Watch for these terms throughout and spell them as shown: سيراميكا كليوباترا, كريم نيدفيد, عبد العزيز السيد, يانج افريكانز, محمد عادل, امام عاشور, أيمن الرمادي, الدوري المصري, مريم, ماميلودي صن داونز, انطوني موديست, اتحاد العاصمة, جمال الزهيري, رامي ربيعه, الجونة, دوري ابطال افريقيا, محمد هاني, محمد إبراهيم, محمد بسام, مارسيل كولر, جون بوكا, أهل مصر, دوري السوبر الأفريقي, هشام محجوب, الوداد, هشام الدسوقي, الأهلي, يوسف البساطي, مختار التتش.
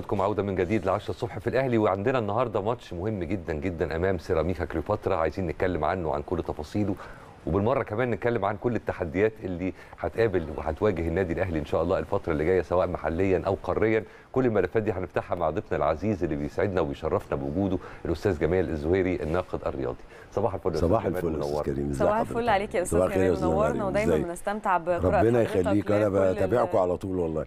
لكم عودة من جديد ل10 الصبح في الأهلي، وعندنا النهارده ماتش مهم جدا جدا أمام سيراميكا كليوباترا، عايزين نتكلم عنه وعن كل تفاصيله، وبالمرة كمان نتكلم عن كل التحديات اللي هتقابل وهتواجه النادي الأهلي إن شاء الله الفترة اللي جاية سواء محليا أو قاريا. كل الملفات دي هنفتحها مع ضيفنا العزيز اللي بيسعدنا وبيشرفنا بوجوده الأستاذ جمال الزهيري الناقد الرياضي. صباح الفل. صباح الفل يا كريم. صباح الفل عليك يا أستاذ كريم، منورنا ودايما بنستمتع بقراءة ربنا يخليك. أنا بتابعكم على طول والله.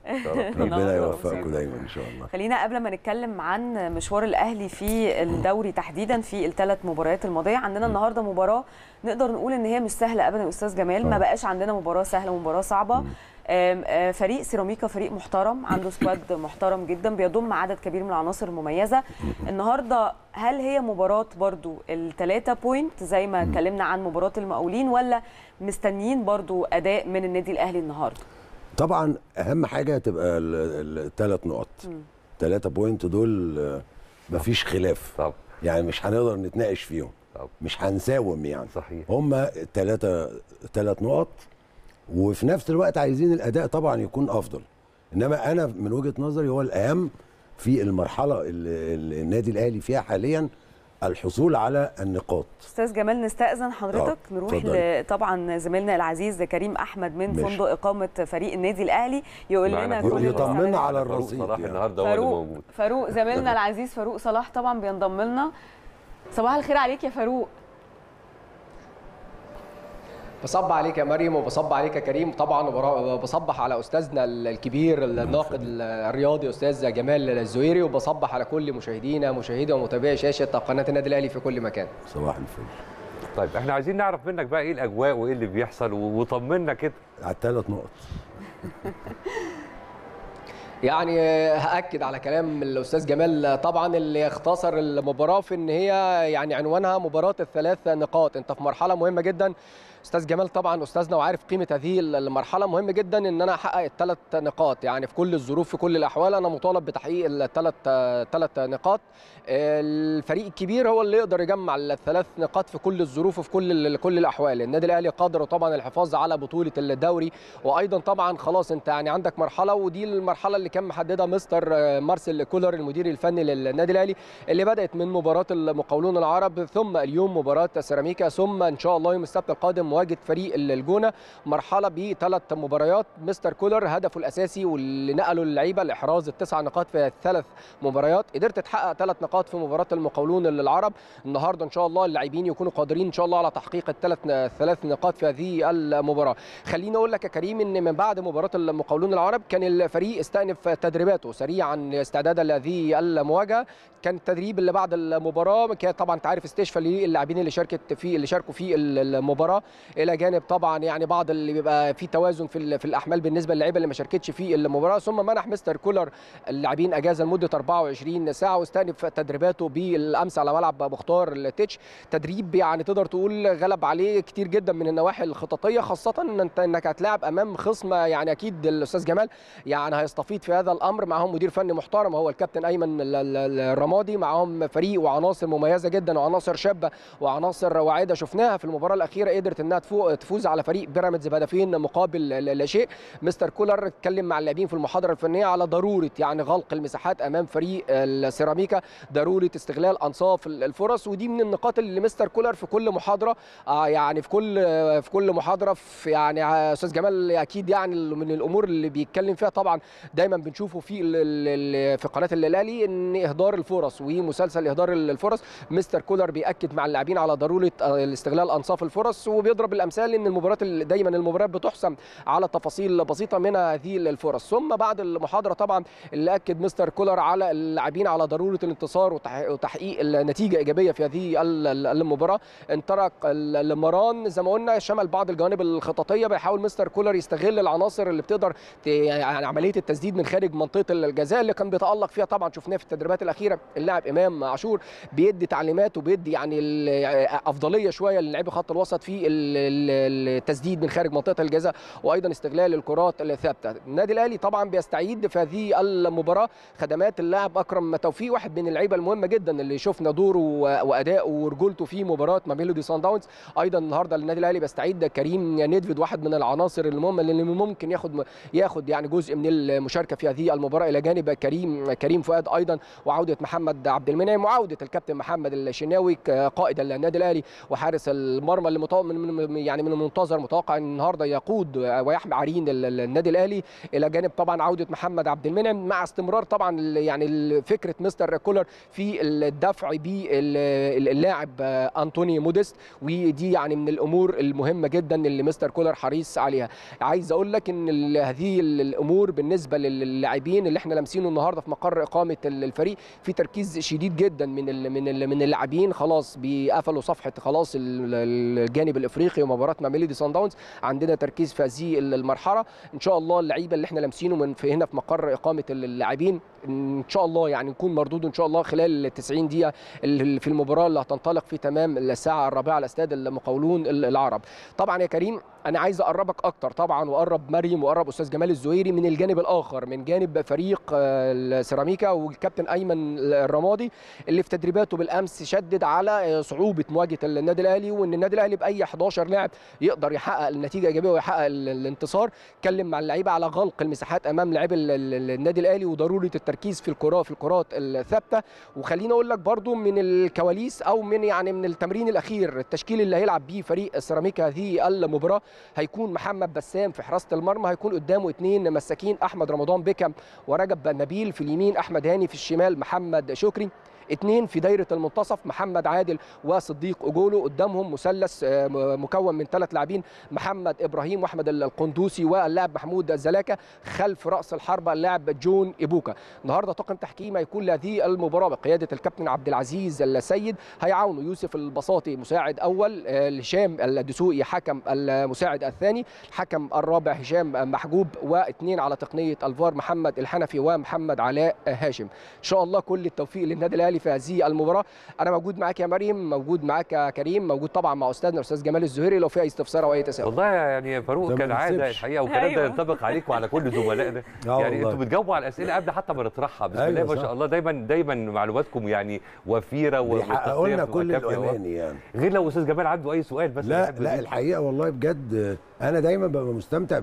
ربنا يوفقكم دايما إن شاء الله. خلينا قبل ما نتكلم عن مشوار الأهلي في الدوري تحديدا في الثلاث مباريات الماضية، عندنا النهارده مباراة نقدر نقول ان هي مش سهله ابدا يا استاذ جمال، ما بقاش عندنا مباراه سهله ومباراه صعبه. فريق سيراميكا فريق محترم، عنده سكواد محترم جدا بيضم عدد كبير من العناصر المميزه. النهارده هل هي مباراه برضو الثلاثه بوينت زي ما اتكلمنا عن مباراه المقاولين، ولا مستنيين برضو اداء من النادي الاهلي النهارده؟ طبعا اهم حاجه تبقى الثلاث نقط، ثلاثه بوينت دول مفيش خلاف. طب يعني مش هنقدر نتناقش فيهم، مش هنساوم يعني. صحيح. هما ثلاث نقط، وفي نفس الوقت عايزين الاداء طبعا يكون افضل، انما انا من وجهه نظري هو الاهم في المرحله اللي النادي الاهلي فيها حاليا الحصول على النقاط. استاذ جمال نستأذن حضرتك نروح طبعا زميلنا العزيز كريم أحمد من فندق إقامة فريق النادي الأهلي يقول لنا يطمنا على الرصيد. فاروق صلاح النهارده هو اللي موجود. فاروق زميلنا العزيز فاروق صلاح طبعا بينضم لنا. صباح الخير عليك يا فاروق. بصب عليك يا مريم وبصب عليك يا كريم طبعا، وبصبح على استاذنا الكبير الناقد الرياضي استاذ جمال الزهيري، وبصبح على كل مشاهدينا مشاهدي ومتابعي شاشه قناه النادي الاهلي في كل مكان. صباح الفل. طيب احنا عايزين نعرف منك بقى ايه الاجواء وايه اللي بيحصل، وطمنا كده على الثلاث نقط. يعني هأكد على كلام الأستاذ جمال طبعا، اللي يختصر المباراة في إن هي يعني عنوانها مباراة الثلاث نقاط. أنت في مرحلة مهمة جدا أستاذ جمال طبعا، أستاذنا وعارف قيمة هذه المرحلة، مهم جدا إن أنا أحقق الثلاث نقاط. يعني في كل الظروف في كل الأحوال أنا مطالب بتحقيق الثلاث نقاط. الفريق الكبير هو اللي يقدر يجمع الثلاث نقاط في كل الظروف وفي كل الأحوال. النادي الأهلي قادر طبعا الحفاظ على بطولة الدوري، وأيضا طبعا خلاص أنت يعني عندك مرحلة، ودي المرحلة اللي كان محددها مستر مارسيل كولر المدير الفني للنادي الاهلي، اللي بدات من مباراه المقاولون العرب، ثم اليوم مباراه سيراميكا، ثم ان شاء الله يوم السبت القادم مواجهه فريق الجونه. مرحله بثلاث مباريات. مستر كولر هدفه الاساسي واللي نقله اللعيبه الاحراز التسع نقاط في الثلاث مباريات، قدرت تحقق ثلاث نقاط في مباراه المقاولون العرب. النهارده ان شاء الله اللاعبين يكونوا قادرين ان شاء الله على تحقيق الثلاث نقاط في هذه المباراه. خليني اقول لك يا كريم ان من بعد مباراه المقاولون العرب كان الفريق استأنف تدريباته سريعا استعدادا لهذه المواجهه. كان التدريب اللي بعد المباراه كان طبعا انت عارف استشفاء للاعبين اللي شاركوا في المباراه، الى جانب طبعا يعني بعض اللي بيبقى في توازن في الاحمال بالنسبه للاعيبه اللي ما شاركتش في المباراه. ثم منح مستر كولر اللاعبين اجازه لمده 24 ساعه، واستأنف تدريباته بالامس على ملعب مختار التتش. تدريب يعني تقدر تقول غلب عليه كتير جدا من النواحي الخططيه، خاصه انك هتلاعب امام خصم يعني اكيد الاستاذ جمال يعني هيستفيد في هذا الامر، معهم مدير فني محترم هو الكابتن ايمن الرمادي، معهم فريق وعناصر مميزه جدا وعناصر شابه وعناصر واعده. شفناها في المباراه الاخيره قدرت انها تفوز على فريق بيراميدز بهدفين مقابل لا شيء. مستر كولر اتكلم مع اللاعبين في المحاضره الفنيه على ضروره يعني غلق المساحات امام فريق السيراميكا، ضروره استغلال انصاف الفرص، ودي من النقاط اللي مستر كولر في كل محاضره يعني في كل محاضره في يعني استاذ جمال اكيد يعني من الامور اللي بيتكلم فيها طبعا دايما بنشوفه في قناه الاهلي ان اهدار الفرص ومسلسل اهدار الفرص. مستر كولر بياكد مع اللاعبين على ضروره استغلال انصاف الفرص، وبيضرب الامثال ان المباريات دايما المباريات بتحسم على تفاصيل بسيطه من هذه الفرص. ثم بعد المحاضره طبعا اللي اكد مستر كولر على اللاعبين على ضروره الانتصار وتحقيق نتيجه ايجابيه في هذه المباراه. انطلق المران زي ما قلنا شمل بعض الجوانب الخططيه، بيحاول مستر كولر يستغل العناصر اللي بتقدر يعني عمليه التسديد من خارج منطقه الجزاء اللي كان بيتالق فيها. طبعا شفناه في التدريبات الاخيره اللاعب امام عاشور بيدي تعليمات وبيدي يعني افضليه شويه للاعيبه خط الوسط في التسديد من خارج منطقه الجزاء، وايضا استغلال الكرات الثابته. النادي الاهلي طبعا بيستعيد في هذه المباراه خدمات اللاعب اكرم توفيق، واحد من اللعيبه المهمه جدا اللي شفنا دوره وادائه ورجولته في مباراه ماميلودي صن داونز. ايضا النهارده النادي الاهلي بيستعيد كريم نيدفيد، واحد من العناصر المهمه اللي ممكن ياخد يعني جزء من المشاركه في هذه المباراه، الى جانب كريم فؤاد ايضا، وعوده محمد عبد المنعم، وعوده الكابتن محمد الشناوي قائد النادي الاهلي وحارس المرمى اللي من المنتظر متوقع النهارده يقود ويحمي عرين النادي الاهلي، الى جانب طبعا عوده محمد عبد المنعم، مع استمرار طبعا يعني فكره مستر كولر في الدفع باللاعب أنطوني موديست، ودي يعني من الامور المهمه جدا اللي مستر كولر حريص عليها. عايز اقول لك ان هذه الامور بالنسبه للاعبين اللي احنا لامسينه النهارده في مقر اقامه الفريق، في تركيز شديد جدا من اللاعبين، خلاص بيقفلوا صفحه خلاص الجانب الافريقي ومباراه ماميلودي صن داونز، عندنا تركيز في هذه المرحله ان شاء الله. اللعيبه اللي احنا لامسينه من في هنا في مقر اقامه اللاعبين ان شاء الله يعني نكون مردود ان شاء الله خلال 90 دقيقه في المباراه اللي هتنطلق في تمام الساعه 4 على استاد المقاولون العرب. طبعا يا كريم انا عايز اقربك اكتر طبعا، واقرب مريم واقرب استاذ جمال الزهيري من الجانب الاخر، من جانب فريق سيراميكا والكابتن ايمن الرمادي اللي في تدريباته بالامس شدد على صعوبه مواجهه النادي الاهلي، وان النادي الاهلي باي 11 لاعب يقدر يحقق النتيجه الايجابيه ويحقق الانتصار. اتكلم مع اللعيبه على غلق المساحات امام لاعب النادي الاهلي وضروره التركيز في الكرات الثابته. وخليني اقول لك برضو من الكواليس او من التمرين الاخير، التشكيل اللي هيلعب بيه فريق سيراميكا هذه المباراه، هيكون محمد بسام في حراسه المرمى، هيكون قدامه اثنين مساكين، احمد رمضان بكم ورجب نبيل، في اليمين احمد هاني، في الشمال محمد شكري، اثنين في دايره المنتصف محمد عادل وصديق اوجولو، قدامهم مثلث مكون من ثلاث لاعبين، محمد ابراهيم واحمد القندوسي واللاعب محمود زلاكة، خلف راس الحربه اللاعب جون بوكا. النهارده طاقم تحكيم هيكون لهذه المباراه بقياده الكابتن عبد العزيز السيد، هيعاونه يوسف البساطي مساعد اول، هشام الدسوقي حكم المساعد الثاني، الحكم الرابع هشام محجوب، واثنين على تقنيه الفار محمد الحنفي ومحمد علاء هاشم. ان شاء الله كل التوفيق للنادي الاهلي في هذه المباراه. انا موجود معاك يا مريم، موجود معاك يا كريم، موجود طبعا مع استاذنا الاستاذ جمال الزهيري لو في اي استفسار او اي تساؤل. والله يعني فاروق كالعاده الحقيقه، والكلام ده ينطبق عليك وعلى كل زملائنا يعني انتوا بتجاوبوا على الاسئله قبل حتى ما نطرحها، بسم الله ما شاء الله، دايما معلوماتكم يعني وفيره وحققوا لنا كل الاماني يعني، غير لو استاذ جمال عنده اي سؤال بس. لا الحقيقه والله بجد انا دايما ببقى مستمتع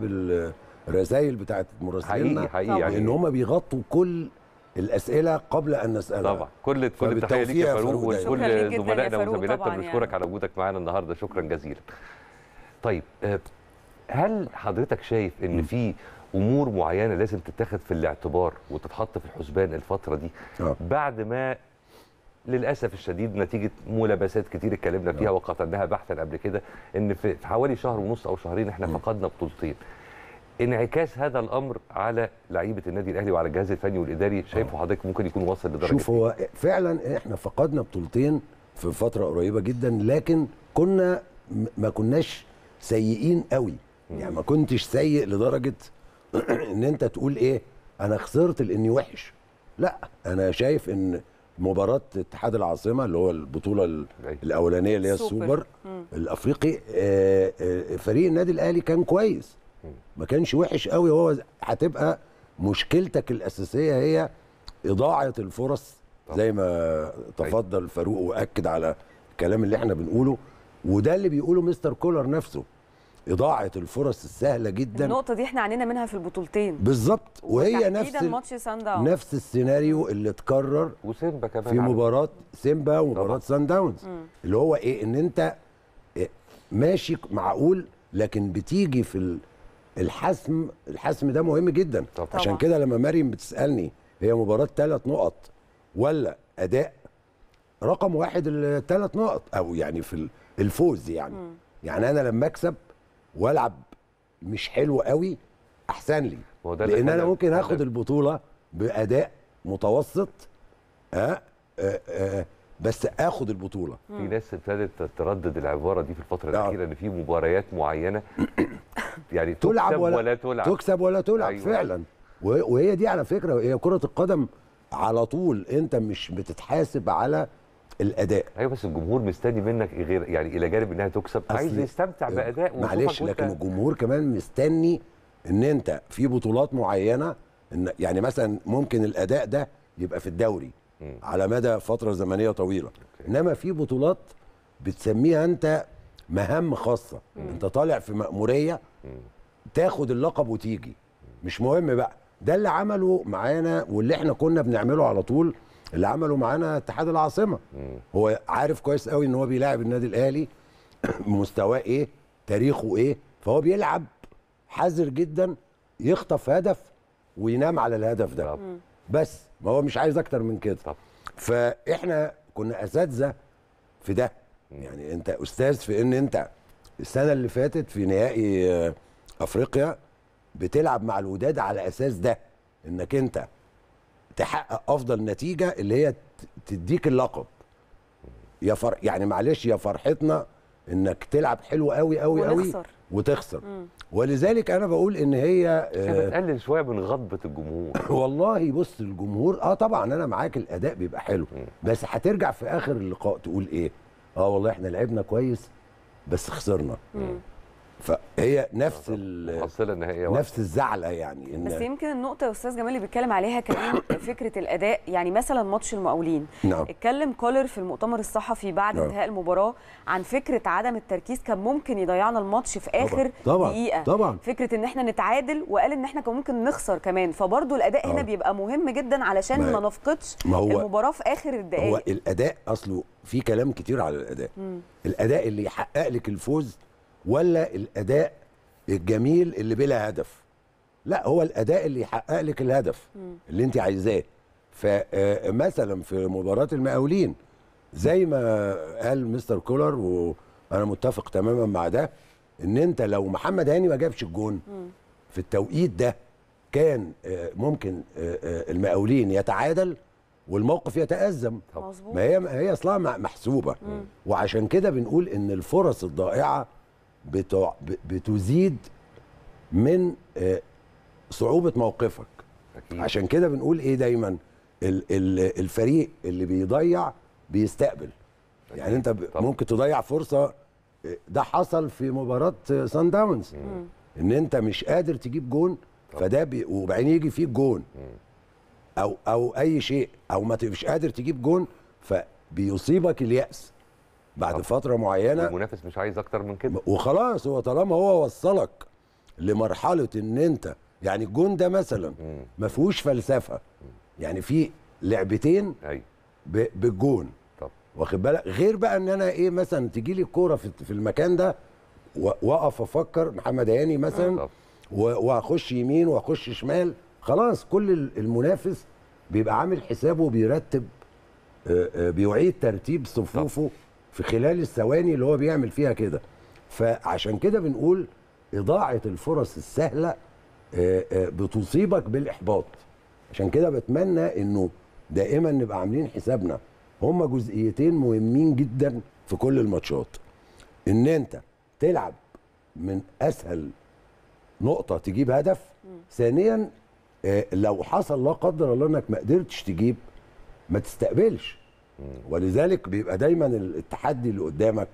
بالرسائل بتاعت مراسليننا حقيقي ان هم بيغطوا كل الاسئله قبل ان نسالها. طبعا كل التحيه ليك يا فاروق وكل زملائنا وزميلاتنا، بنشكرك يعني على وجودك معانا النهارده، شكرا جزيلا. طيب هل حضرتك شايف ان في امور معينه لازم تتاخد في الاعتبار وتتحط في الحسبان الفتره دي بعد ما للاسف الشديد نتيجه ملابسات كتير اتكلمنا فيها وقتلناها بحثا قبل كده، ان في حوالي شهر ونص او شهرين احنا فقدنا بطولتين، انعكاس هذا الامر على لعيبه النادي الاهلي وعلى الجهاز الفني والاداري، شايفه حضرتك ممكن يكون واصل لدرجه؟ شوف هو فعلا احنا فقدنا بطولتين في فتره قريبه جدا، لكن كنا ما كناش سيئين قوي يعني، ما كنتش سيء لدرجه ان انت تقول ايه انا خسرت لاني وحش. لا انا شايف ان مباراه اتحاد العاصمه اللي هو البطوله الاولانيه اللي هي السوبر الافريقي، فريق النادي الاهلي كان كويس، ما كانش وحش قوي. هو هتبقى مشكلتك الاساسيه هي اضاعه الفرص زي ما تفضل فاروق واكد على الكلام اللي احنا بنقوله، وده اللي بيقوله مستر كولر نفسه، اضاعه الفرص السهله جدا. النقطه دي احنا عانينا منها في البطولتين بالظبط، وهي نفس السيناريو اللي اتكرر وسيمبا كمان في مباراه سيمبا ومباراه صن داونز، اللي هو ايه ان انت ماشي معقول لكن بتيجي في الحسم ده مهم جدا. عشان كده لما مريم بتسالني هي مباراه 3 نقط ولا اداء، رقم واحد 3 نقط او يعني في الفوز يعني يعني انا لما اكسب والعب مش حلو قوي احسن لي، لان انا ممكن اخد البطوله باداء متوسط بس اخد البطوله. في ناس ابتدت تردد العباره دي في الفتره الاخيره، ان في مباريات معينه يعني تكسب ولا تلعب أيوة. فعلا، وهي دي على فكره هي كره القدم على طول، انت مش بتتحاسب على الاداء. ايوه بس الجمهور مستني منك غير يعني الى جانب انها تكسب، عايز يستمتع باداء معلش، لكن الجمهور كمان مستني ان انت في بطولات معينه، ان يعني مثلا ممكن الاداء ده يبقى في الدوري على مدى فتره زمنيه طويله، انما في بطولات بتسميها انت مهام خاصه، انت طالع في مأموريه تاخد اللقب وتيجي، مش مهم بقى. ده اللي عمله معانا واللي احنا كنا بنعمله على طول، اللي عمله معانا اتحاد العاصمه. هو عارف كويس قوي ان هو بيلاعب النادي الاهلي مستواه ايه، تاريخه ايه، فهو بيلعب حذر جدا، يخطف هدف وينام على الهدف ده. بس ما هو مش عايز اكتر من كده. فاحنا كنا اساتذه في ده، يعني انت استاذ في ان انت السنه اللي فاتت في نهائي افريقيا بتلعب مع الوداد على اساس ده، انك انت تحقق افضل نتيجه اللي هي تديك اللقب. يا يعني معلش يا فرحتنا انك تلعب حلو قوي قوي قوي وتخسر. ولذلك انا بقول ان هي بتقلل شويه من غضبه الجمهور. والله بص الجمهور طبعا انا معاك الاداء بيبقى حلو، بس هترجع في اخر اللقاء تقول ايه؟ والله احنا لعبنا كويس بس خسرنا. فهي نفس نفس الزعله يعني. إن بس يمكن النقطه يا استاذ جمال اللي بيتكلم عليها كمان فكره الاداء، يعني مثلا ماتش المقاولين اتكلم كولر في المؤتمر الصحفي بعد انتهاء المباراه عن فكره عدم التركيز كان ممكن يضيعنا الماتش في اخر دقيقه، فكره ان احنا نتعادل، وقال ان احنا كان ممكن نخسر كمان، فبرضه الاداء هنا بيبقى مهم جدا علشان ما نفقدش المباراه في اخر الدقائق. هو الاداء اصله في كلام كتير على الاداء، الاداء اللي يحقق لك الفوز ولا الاداء الجميل اللي بلا هدف؟ لا، هو الاداء اللي يحقق لك الهدف اللي انت عايزاه. فمثلا في مباراه المقاولين زي ما قال مستر كولر وانا متفق تماما مع ده، ان انت لو محمد هاني ما جابش الجون في التوقيت ده كان ممكن المقاولين يتعادل والموقف يتأزم. ما هي اصلها محسوبه، وعشان كده بنقول ان الفرص الضائعه بتزيد من صعوبة موقفك. عشان كده بنقول ايه دايما الفريق اللي بيضيع بيستقبل. يعني انت ممكن تضيع فرصة، ده حصل في مباراة صن داونز، ان انت مش قادر تجيب جون، فده وبعدين يجي فيك جون او اي شيء، او ما تبقاش قادر تجيب جون فبيصيبك اليأس بعد فترة معينة. المنافس مش عايز أكتر من كده وخلاص، هو طالما هو وصلك لمرحلة إن أنت يعني الجون ده مثلا ما فيهوش فلسفة، يعني في لعبتين بالجون، واخد بالك؟ غير بقى إن أنا إيه مثلا تجي لي الكورة في المكان ده وأقف أفكر محمد هاني مثلا وأخش يمين وأخش شمال، خلاص كل المنافس بيبقى عامل حسابه وبيرتب بيعيد ترتيب صفوفه في خلال الثواني اللي هو بيعمل فيها كده. فعشان كده بنقول إضاعة الفرص السهلة بتصيبك بالإحباط. عشان كده بتمنى إنه دائما نبقى عاملين حسابنا، هما جزئيتين مهمين جدا في كل الماتشات، إن أنت تلعب من أسهل نقطة تجيب هدف، ثانيا لو حصل لا قدر الله إنك ما قدرتش تجيب ما تستقبلش. ولذلك بيبقى دايما التحدي اللي قدامك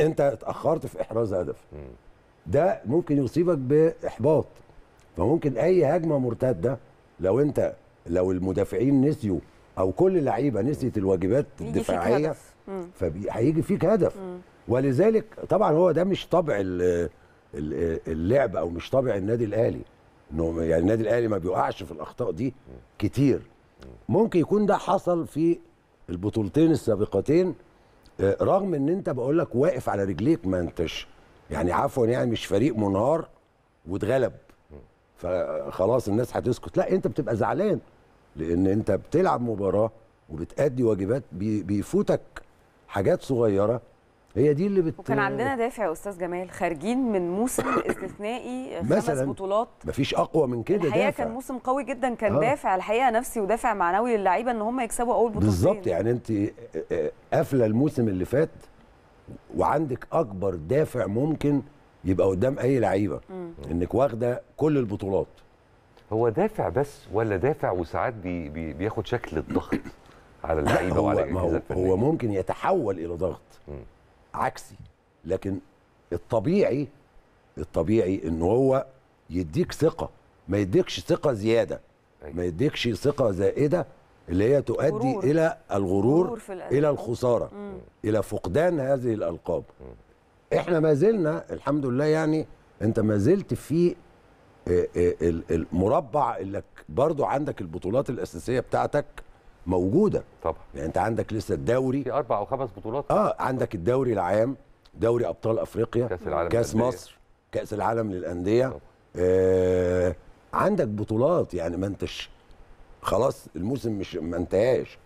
انت اتاخرت في احراز هدف، ده ممكن يصيبك باحباط، فممكن اي هجمه مرتده لو المدافعين نسيوا او كل اللعيبه نسيت الواجبات الدفاعيه فهيجي فيك هدف. ولذلك طبعا هو ده مش طبع اللعب او مش طبع النادي الاهلي، انه يعني النادي الاهلي ما بيقعش في الاخطاء دي كتير. ممكن يكون ده حصل في البطولتين السابقتين، رغم ان انت بقول لك واقف على رجليك، ما انتش يعني عفوا يعني مش فريق منهار واتغلب فخلاص الناس هتسكت، لا انت بتبقى زعلان لان انت بتلعب مباراه وبتأدي واجبات، بيفوتك حاجات صغيره، هي دي اللي وكان عندنا دافع يا استاذ جمال، خارجين من موسم استثنائي 5 بطولات مفيش اقوى من كده. الحقيقه دافع كان موسم قوي جدا، كان دافع الحقيقه نفسي ودافع معنوي للعيبه ان هم يكسبوا اول بطولتين بالظبط. يعني انت قافله الموسم اللي فات وعندك اكبر دافع ممكن يبقى قدام اي لعيبه، انك واخده كل البطولات. هو دافع بس ولا دافع وساعات بياخد شكل الضغط؟ على اللعيبه وعلى الجهاز الفني. هو ممكن يتحول الى ضغط عكسي، لكن الطبيعي ان هو يديك ثقه، ما يديكش ثقه زياده، ما يديكش ثقه زائده اللي هي تؤدي غرور. الى الغرور، الى الخساره، الى فقدان هذه الالقاب. احنا ما زلنا الحمد لله، يعني انت ما زلت في المربع اللي برضو عندك البطولات الاساسيه بتاعتك موجوده طبعا، يعني انت عندك لسه الدوري في 4 أو 5 بطولات عندك الدوري العام، دوري ابطال افريقيا، كاس مصر، كاس العالم للانديه، عندك بطولات، يعني ما انتش خلاص الموسم مش ما انتهاش.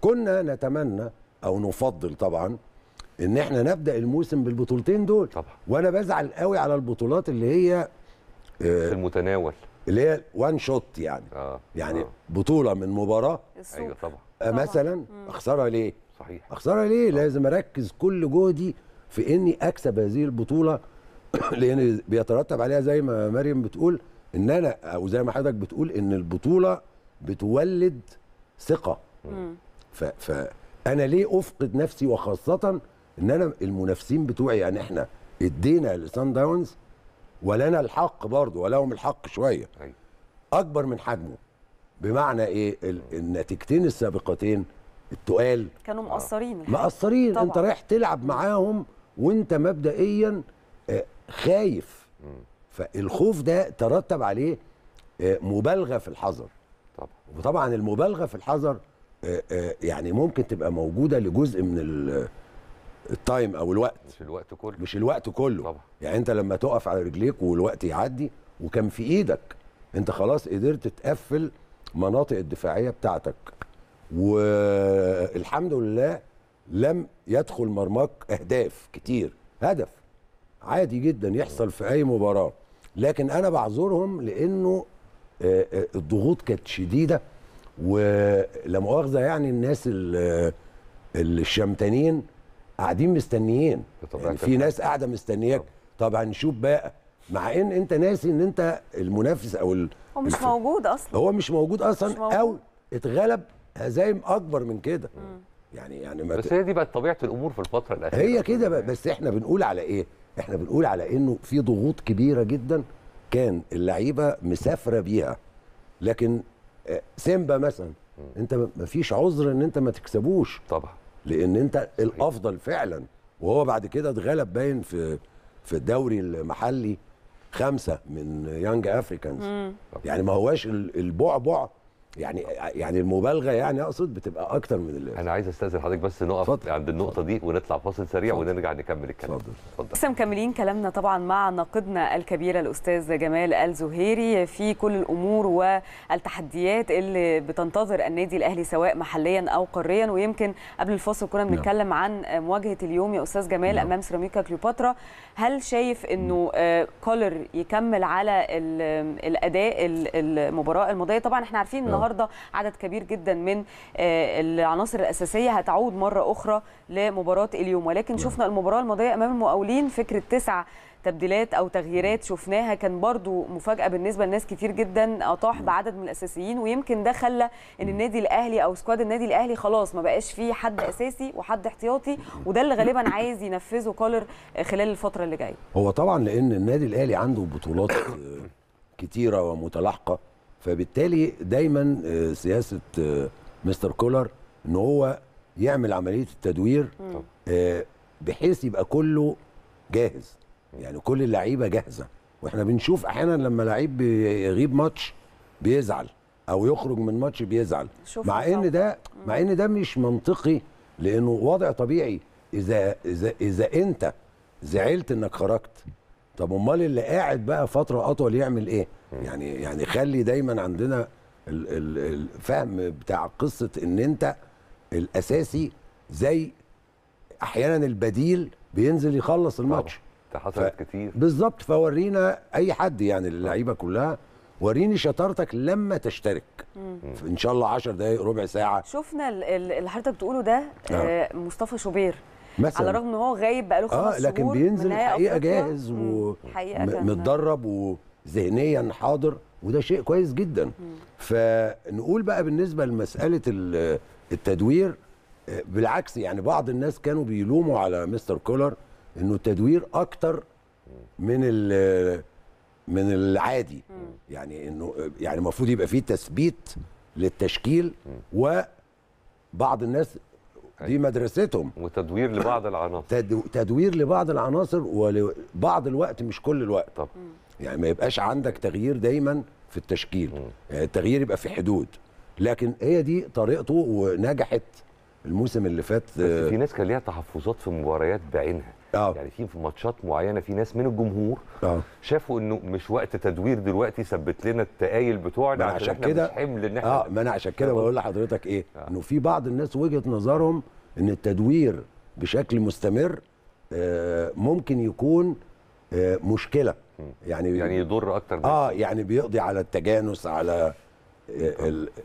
كنا نتمنى او نفضل طبعا ان احنا نبدا الموسم بالبطولتين دول طبعا. وانا بزعل قوي على البطولات اللي هي في المتناول، اللي هي وان شوت، يعني بطوله من مباراه. ايوه طبعا. مثلا اخسرها ليه؟ صحيح اخسرها ليه؟ لازم اركز كل جهدي في اني اكسب هذه البطوله لان بيترتب عليها زي ما مريم بتقول ان انا، او زي ما حضرتك بتقول، ان البطوله بتولد ثقه. فانا ليه افقد نفسي، وخاصه ان انا المنافسين بتوعي، يعني احنا ادينا لصن داونز ولنا الحق برضه، ولهم الحق شويه اكبر من حجمه. بمعنى ايه؟ النتيجتين السابقتين التقال كانوا مقصرين مقصرين طبعا. انت رايح تلعب معاهم وانت مبدئيا خايف، فالخوف ده ترتب عليه مبالغه في الحذر طبعا. وطبعا المبالغه في الحذر يعني ممكن تبقى موجوده لجزء من التايم او الوقت، مش الوقت كله، طبعا. يعني انت لما تقف على رجليك والوقت يعدي وكان في ايدك، انت خلاص قدرت تقفل مناطق الدفاعيه بتاعتك، والحمد لله لم يدخل مرماك اهداف كتير، هدف عادي جدا يحصل في اي مباراه. لكن انا بعذرهم لانه الضغوط كانت شديده، ولا مؤاخذه يعني الناس الشمتانين قاعدين مستنيين، يعني في ناس قاعده مستنياك طبعا. نشوف بقى، مع ان انت ناسي ان انت المنافس او هو مش موجود اصلا، او اتغلب هزايم اكبر من كده. يعني ما بس هي دي بقت طبيعه الامور في الفتره الاخيره، هي كده بس احنا بنقول على ايه؟ احنا بنقول على انه في ضغوط كبيره جدا كان اللعيبه مسافره بيها. لكن سيمبا مثلا انت ما فيش عذر ان انت ما تكسبوش طبعا، لان انت الافضل فعلا. وهو بعد كده اتغلب باين في الدوري المحلي 5 من يانج افريكانز، يعني ما هواش البعبع، يعني المبالغه، يعني اقصد بتبقى اكتر من اللي انا عايز استاذن حضرتك بس نقف عند النقطه دي ونطلع فاصل سريع ونرجع نكمل الكلام. اتفضل. لسه مكملين كلامنا طبعا مع ناقدنا الكبير الاستاذ جمال الزهيري في كل الامور والتحديات اللي بتنتظر النادي الاهلي سواء محليا او قاريا. ويمكن قبل الفاصل كنا بنتكلم عن مواجهه اليوم يا استاذ جمال امام سيراميكا كليوباترا. هل شايف انه كولر يكمل على الاداء المباراه الماضيه؟ طبعا احنا عارفين النهارده عدد كبير جدا من العناصر الاساسيه هتعود مره اخرى لمباراه اليوم، ولكن شفنا المباراه الماضيه امام المقاولين فكره 9 تبديلات او تغييرات شفناها، كان برضو مفاجاه بالنسبه لناس كتير جدا، اطاح بعدد من الاساسيين، ويمكن ده خلى ان النادي الاهلي او سكواد النادي الاهلي خلاص ما بقاش فيه حد اساسي وحد احتياطي، وده اللي غالبا عايز ينفذه كولر خلال الفتره اللي جايه. هو طبعا لان النادي الاهلي عنده بطولات كتيره ومتلاحقه، فبالتالي دايما سياسه مستر كولر ان هو يعمل عمليه التدوير بحيث يبقى كله جاهز، يعني كل اللعيبه جاهزه. واحنا بنشوف احيانا لما لعيب بيغيب ماتش بيزعل، او يخرج من ماتش بيزعل، مع ان ده مش منطقي، لانه وضع طبيعي. اذا انت زعلت انك خرجت، طب امال اللي قاعد بقى فتره اطول يعمل ايه؟ يعني خلي دايما عندنا الفهم بتاع قصه ان انت الاساسي زي احيانا البديل بينزل يخلص الماتش. ده حصلت كتير بالظبط. فورينا اي حد، يعني اللعيبه كلها، وريني شطارتك لما تشترك ان شاء الله 10 دقائق ربع ساعه. شفنا اللي حضرتك بتقوله ده مصطفى شوبير مثلا، على الرغم ان هو غايب بقاله 5 شهور، لكن بينزل الحقيقه جاهز ومتدرب ذهنيا حاضر، وده شيء كويس جدا. فنقول بقى بالنسبه لمساله التدوير، بالعكس يعني بعض الناس كانوا بيلوموا على مستر كولر انه التدوير اكتر من العادي، يعني انه يعني المفروض يبقى فيه تثبيت للتشكيل، وبعض الناس دي مدرستهم وتدوير لبعض العناصر، تدوير لبعض العناصر ولبعض الوقت، مش كل الوقت. طب يعني ما يبقاش عندك تغيير دايما في التشكيل، يعني التغيير يبقى في حدود، لكن هي دي طريقته ونجحت الموسم اللي فات. بس في ناس كان ليها تحفظات في مباريات بعينها، يعني في ماتشات معينه في ناس من الجمهور شافوا انه مش وقت تدوير دلوقتي، ثبت لنا التقايل بتوعنا عشان كده مش حمل ان احنا ما انا عشان كده بقول لحضرتك ايه، انه في بعض الناس وجهه نظرهم ان التدوير بشكل مستمر ممكن يكون مشكله، يعني يضر اكتر من يعني بيقضي على التجانس، على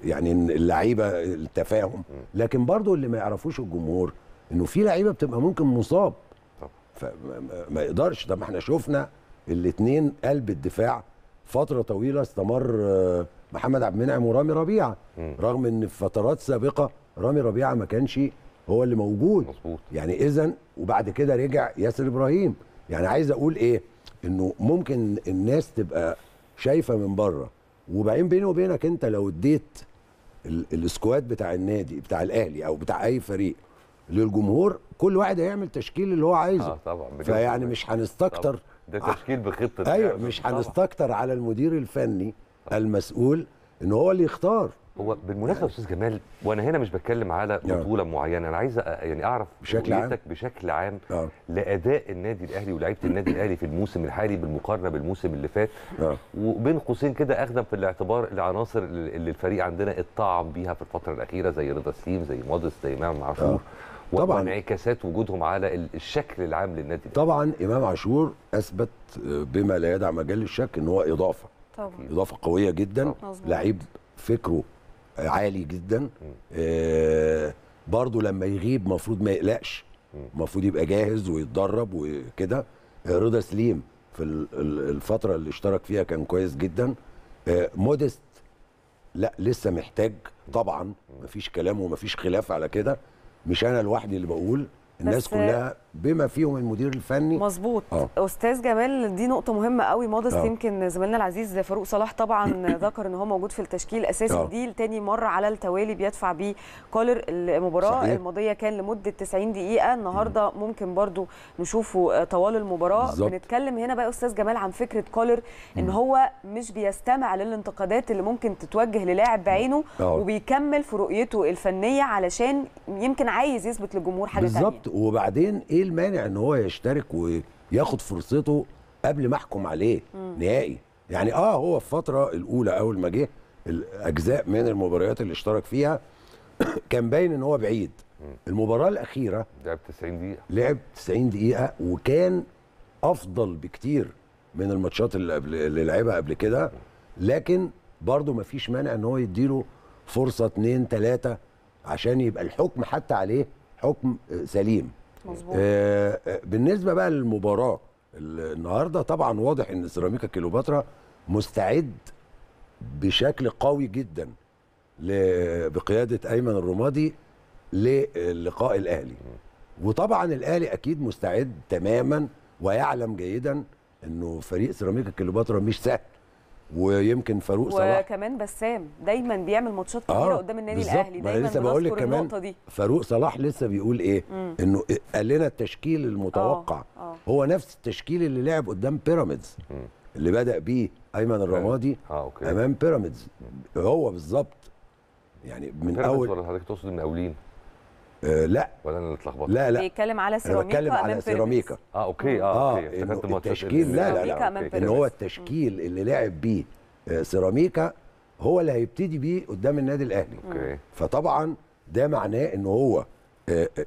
يعني اللعيبه، التفاهم. لكن برضو اللي ما يعرفوش الجمهور انه في لعيبه بتبقى ممكن مصاب، فما يقدرش. طب ما احنا شفنا الاثنين قلب الدفاع فتره طويله استمر محمد عبد المنعم ورامي ربيعه، رغم ان في فترات سابقه رامي ربيعه ما كانش هو اللي موجود. مظبوط. يعني اذا وبعد كده رجع ياسر ابراهيم. يعني عايز اقول ايه، انه ممكن الناس تبقى شايفه من بره، وبعدين بيني وبينك انت لو اديت السكواد بتاع النادي بتاع الاهلي او بتاع اي فريق للجمهور، كل واحد هيعمل تشكيل اللي هو عايزه. طبعا. فيعني مش هنستكتر، ده تشكيل بخطه. ايوه، مش هنستكتر على المدير الفني المسؤول ان هو اللي يختار. هو بالمناسبه يا استاذ جمال، وانا هنا مش بتكلم على بطوله معينه، انا عايز يعني اعرف رؤيتك بشكل عام لاداء النادي الاهلي ولاعيبه النادي الاهلي في الموسم الحالي بالمقارنه بالموسم اللي فات، وبين قوسين كده اخذا في الاعتبار العناصر اللي الفريق عندنا اتطعم بيها في الفتره الاخيره، زي رضا سليم، زي موديست، زي امام عاشور، وانعكاسات وجودهم على الشكل العام للنادي الاهلي. طبعا امام عاشور اثبت بما لا يدع مجال الشك ان هو اضافه، اضافه قويه جدا، لعيب فكره عالي جدا، برضو لما يغيب مفروض ما يقلقش، مفروض يبقى جاهز ويتدرب وكده. رضا سليم في الفترة اللي اشترك فيها كان كويس جدا. موديست لا لسه محتاج، طبعا مفيش كلام ومفيش خلاف على كده، مش أنا لوحدي اللي بقول، الناس كلها بما فيهم المدير الفني. مظبوط. استاذ جمال، دي نقطه مهمه قوي. موديست يمكن زميلنا العزيز فاروق صلاح طبعا ذكر ان هو موجود في التشكيل الاساسي، دي تاني مره على التوالي بيدفع بيه كولر. المباراه الماضيه كان لمده 90 دقيقه، النهارده ممكن برضو نشوفه طوال المباراه. بنتكلم هنا بقى استاذ جمال عن فكره كولر، ان هو مش بيستمع للانتقادات اللي ممكن تتوجه للاعب بعينه، وبيكمل في رؤيته الفنيه علشان يمكن عايز يثبت للجمهور حاجه ثانيه. بالظبط. وبعدين ايه المانع ان هو يشترك وياخد فرصته قبل ما احكم عليه نهائي؟ يعني هو في الفتره الاولى اول ما جه الاجزاء من المباريات اللي اشترك فيها كان باين ان هو بعيد. المباراه الاخيره لعب 90 دقيقه، وكان افضل بكتير من الماتشات اللي لعبها قبل كده، لكن برضه ما فيش مانع ان هو يديله فرصه 2 3 عشان يبقى الحكم حتى عليه حكم سليم. مظبوط. بالنسبه بقى للمباراه النهارده، طبعا واضح ان سيراميكا كليوباترا مستعد بشكل قوي جدا بقياده ايمن الرمادي للقاء الاهلي، وطبعا الاهلي اكيد مستعد تماما ويعلم جيدا انه فريق سيراميكا كليوباترا مش سهل، ويمكن فاروق صلاح وكمان بسام دايما بيعمل ماتشات كبيره قدام النادي الاهلي، دايما بنذكر النقطه دي. فاروق صلاح لسه بيقول ايه، انه قال لنا التشكيل المتوقع هو نفس التشكيل اللي لعب قدام بيراميدز، اللي بدا بيه ايمن الرمادي امام بيراميدز، هو بالظبط. يعني من اول، ولا حضرتك تقصد المقاولين؟ لا، ولا انا اتلخبطت؟ لا، بيتكلم على سيراميكا، بيتكلم على سيراميكا. اوكي، افتكرت التشكيل. لا، ان هو التشكيل اللي لعب بيه سيراميكا هو اللي هيبتدي بيه قدام النادي الاهلي. فطبعا ده معناه ان هو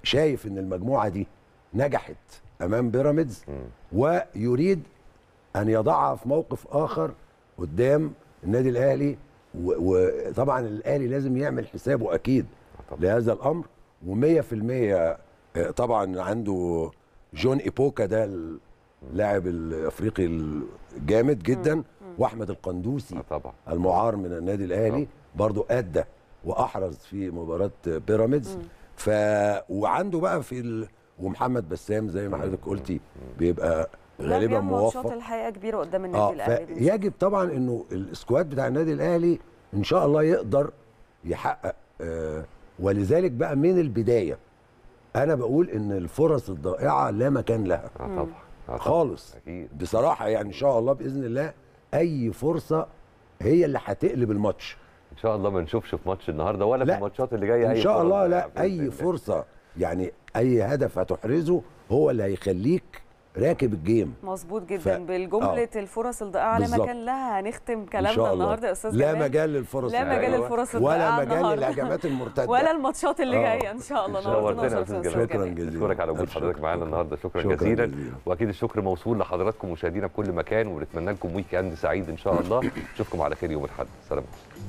شايف ان المجموعه دي نجحت امام بيراميدز، ويريد ان يضعها في موقف اخر قدام النادي الاهلي، وطبعا الاهلي لازم يعمل حسابه اكيد لهذا الامر، و100% طبعا عنده جون بوكا، ده اللاعب الافريقي الجامد جدا، واحمد القندوسي طبعا المعار من النادي الاهلي برضو ادى واحرز في مباراه بيراميدز. وعنده بقى في ومحمد بسام زي ما حضرتك قلتي بيبقى غالبا موفق ماتشات الحقيقه كبيره قدام النادي الاهلي. يجب طبعا انه السكواد بتاع النادي الاهلي ان شاء الله يقدر يحقق ولذلك بقى من البدايه انا بقول ان الفرص الضائعه لا مكان لها طبعا خالص أكيد. بصراحه يعني ان شاء الله باذن الله اي فرصه هي اللي هتقلب الماتش ان شاء الله. ما نشوفش في ماتش النهارده ولا في الماتشات اللي جايه ان شاء الله لا اي فرصه يعني اي هدف هتحرزه هو اللي هيخليك راكب الجيم. مظبوط جدا بالجمله الفرص الضائعه لا مكان لها. هنختم كلامنا النهارده يا استاذ جمال. لا مجال للفرص ولا مجال للهجمات المرتده ولا الماتشات اللي جايه ان شاء الله النهارده. شكرا جزيلا اشكرك على وجود حضرتك معانا النهارده. شكرا جزيلا واكيد الشكر موصول لحضراتكم مشاهدينا بكل مكان، وبنتمنى لكم ويك اند سعيد ان شاء الله. نشوفكم على خير يوم الاحد. سلام.